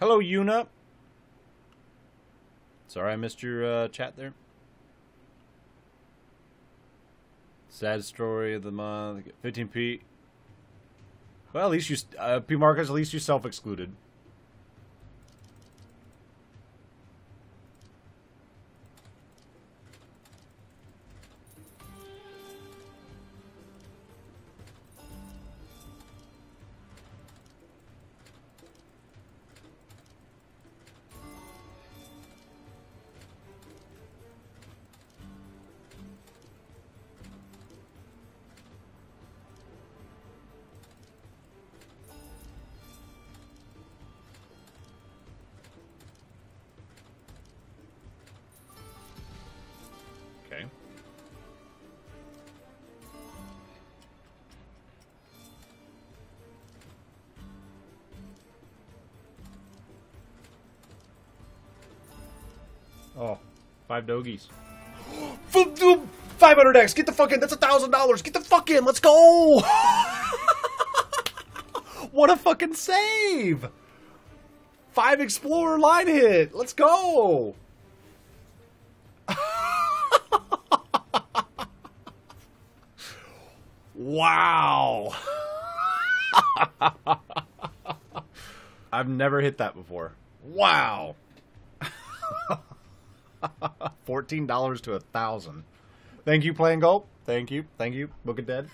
Hello, Yuna. Sorry I missed your chat there. Sad story of the month. 15p. Well, at least you, P. Marcus, at least you self-excluded. Oh, 5 doggies. 500x. Get the fuck in. That's $1,000. Get the fuck in. Let's go. What a fucking save. 5 explorer line hit. Let's go. Wow. I've never hit that before. Wow. $14 to 1,000. Thank you, Play'n Go. Thank you. Thank you, Book of Dead.